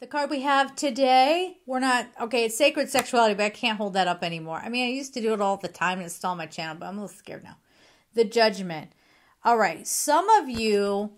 The card we have today, it's Sacred Sexuality, but I can't hold that up anymore. I mean, I used to do it all the time and install my channel, but I'm a little scared now. The Judgment. All right, some of you,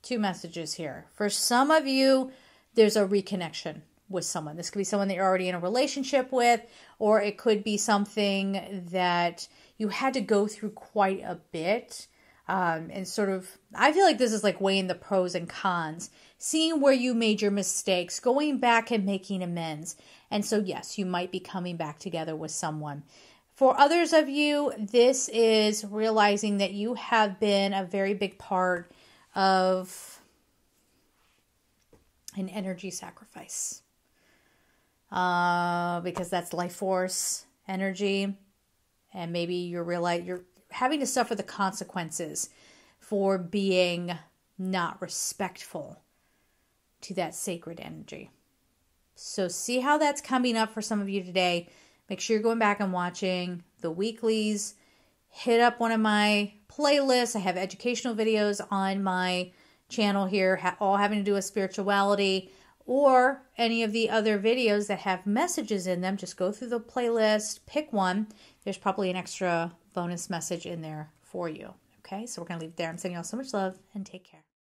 two messages here. For some of you, there's a reconnection with someone. This could be someone that you're already in a relationship with, or it could be something that you had to go through quite a bit. And sort of, I feel like this is like weighing the pros and cons, seeing where you made your mistakes, going back and making amends. And so, yes, you might be coming back together with someone. For others of you, this is realizing that you have been a very big part of an energy sacrifice, because that's life force energy. And maybe you're having to suffer the consequences for being not respectful to that sacred energy. So see how that's coming up for some of you today. Make sure you're going back and watching the weeklies. Hit up one of my playlists. I have educational videos on my channel here, all having to do with spirituality, or any of the other videos that have messages in them. Just go through the playlist, pick one. There's probably an extra bonus message in there for you. Okay, so we're going to leave it there. I'm sending y'all so much love and take care.